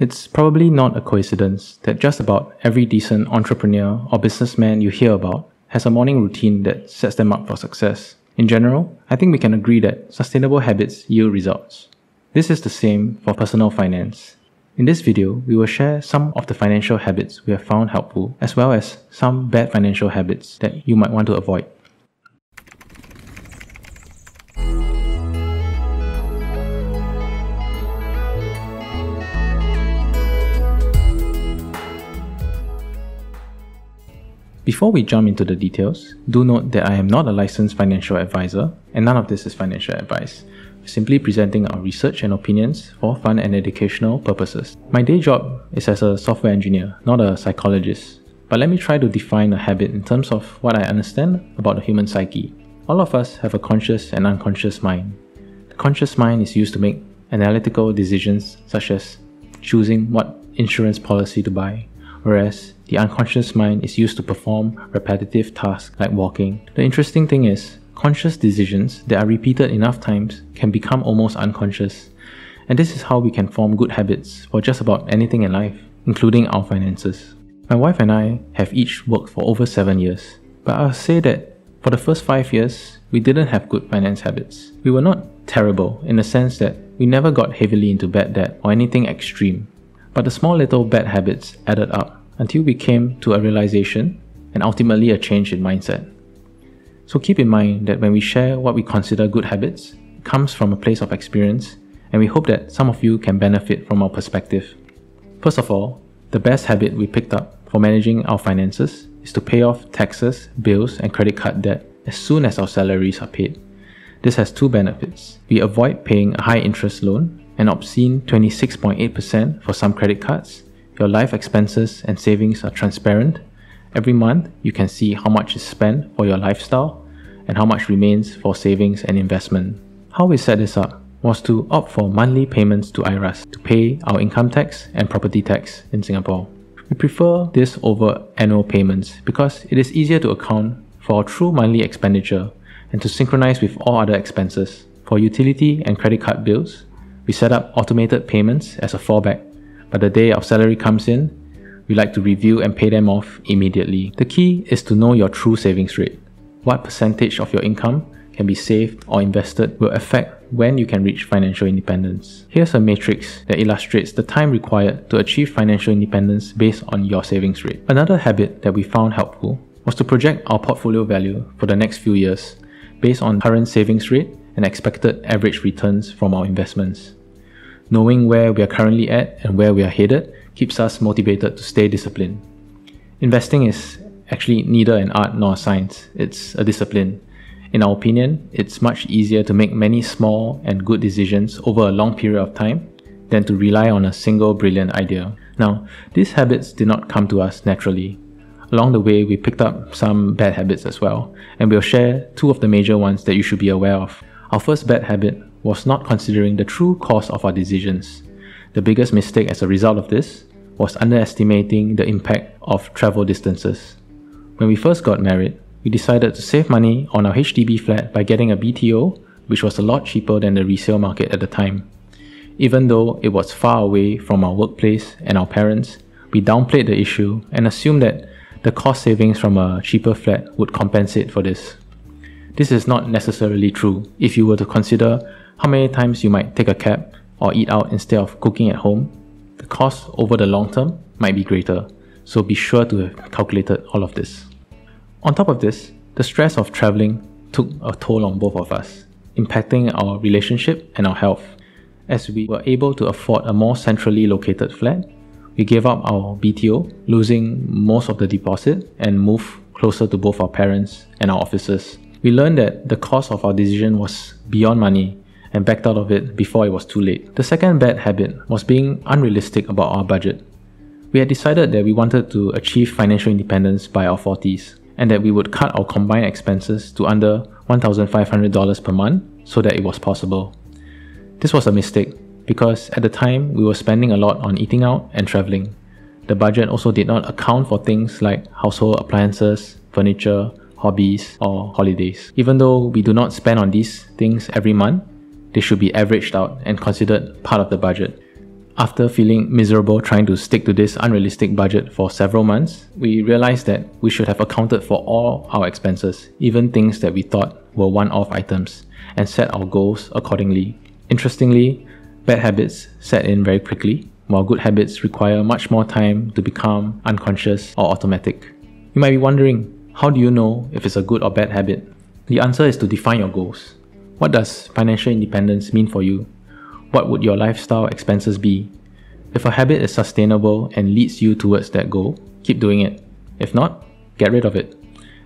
It's probably not a coincidence that just about every decent entrepreneur or businessman you hear about has a morning routine that sets them up for success. In general, I think we can agree that sustainable habits yield results. This is the same for personal finance. In this video, we will share some of the financial habits we have found helpful, as well as some bad financial habits that you might want to avoid. Before we jump into the details, do note that I am not a licensed financial advisor and none of this is financial advice. We're simply presenting our research and opinions for fun and educational purposes. My day job is as a software engineer, not a psychologist. But let me try to define a habit in terms of what I understand about the human psyche. All of us have a conscious and unconscious mind. The conscious mind is used to make analytical decisions such as choosing what insurance policy to buy, whereas the unconscious mind is used to perform repetitive tasks like walking. The interesting thing is, conscious decisions that are repeated enough times can become almost unconscious. And this is how we can form good habits for just about anything in life, including our finances. My wife and I have each worked for over 7 years, but I'll say that for the first 5 years, we didn't have good finance habits. We were not terrible in the sense that we never got heavily into bad debt or anything extreme. But the small little bad habits added up until we came to a realization and ultimately a change in mindset. So keep in mind that when we share what we consider good habits, it comes from a place of experience, and we hope that some of you can benefit from our perspective. First of all, the best habit we picked up for managing our finances is to pay off taxes, bills, and credit card debt as soon as our salaries are paid. This has two benefits. We avoid paying a high interest loan, an obscene 26.8% for some credit cards. Your life expenses and savings are transparent. Every month, you can see how much is spent for your lifestyle and how much remains for savings and investment. How we set this up was to opt for monthly payments to IRAS to pay our income tax and property tax in Singapore. We prefer this over annual payments because it is easier to account for our true monthly expenditure and to synchronize with all other expenses. For utility and credit card bills, we set up automated payments as a fallback, but the day our salary comes in, we like to review and pay them off immediately. The key is to know your true savings rate. What percentage of your income can be saved or invested will affect when you can reach financial independence. Here's a matrix that illustrates the time required to achieve financial independence based on your savings rate. Another habit that we found helpful was to project our portfolio value for the next few years based on current savings rate and expected average returns from our investments. Knowing where we are currently at and where we are headed keeps us motivated to stay disciplined. Investing is actually neither an art nor a science, it's a discipline. In our opinion, it's much easier to make many small and good decisions over a long period of time than to rely on a single brilliant idea. Now, these habits did not come to us naturally. Along the way, we picked up some bad habits as well, and we'll share two of the major ones that you should be aware of. Our first bad habit was not considering the true cost of our decisions. The biggest mistake as a result of this was underestimating the impact of travel distances. When we first got married, we decided to save money on our HDB flat by getting a BTO, which was a lot cheaper than the resale market at the time. Even though it was far away from our workplace and our parents, we downplayed the issue and assumed that the cost savings from a cheaper flat would compensate for this. This is not necessarily true if you were to consider how many times you might take a cab or eat out instead of cooking at home. The cost over the long term might be greater, so be sure to have calculated all of this. On top of this, the stress of traveling took a toll on both of us, impacting our relationship and our health. As we were able to afford a more centrally located flat, we gave up our BTO, losing most of the deposit, and moved closer to both our parents and our offices. We learned that the cost of our decision was beyond money and backed out of it before it was too late. The second bad habit was being unrealistic about our budget. We had decided that we wanted to achieve financial independence by our 40s and that we would cut our combined expenses to under $1,500 per month so that it was possible. This was a mistake because at the time we were spending a lot on eating out and traveling. The budget also did not account for things like household appliances, furniture, hobbies, or holidays. Even though we do not spend on these things every month, they should be averaged out and considered part of the budget. After feeling miserable trying to stick to this unrealistic budget for several months, we realized that we should have accounted for all our expenses, even things that we thought were one-off items, and set our goals accordingly. Interestingly, bad habits set in very quickly, while good habits require much more time to become unconscious or automatic. You might be wondering, how do you know if it's a good or bad habit? The answer is to define your goals. What does financial independence mean for you? What would your lifestyle expenses be? If a habit is sustainable and leads you towards that goal, keep doing it. If not, get rid of it.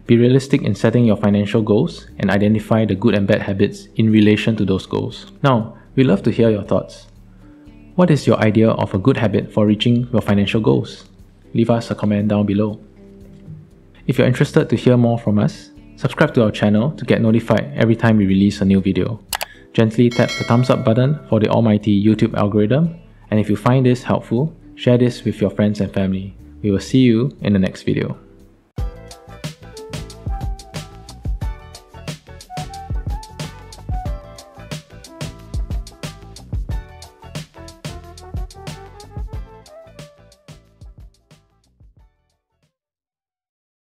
Be realistic in setting your financial goals and identify the good and bad habits in relation to those goals. Now, we love to hear your thoughts. What is your idea of a good habit for reaching your financial goals? Leave us a comment down below. If you're interested to hear more from us, subscribe to our channel to get notified every time we release a new video. Gently tap the thumbs up button for the almighty YouTube algorithm, and if you find this helpful, share this with your friends and family. We will see you in the next video.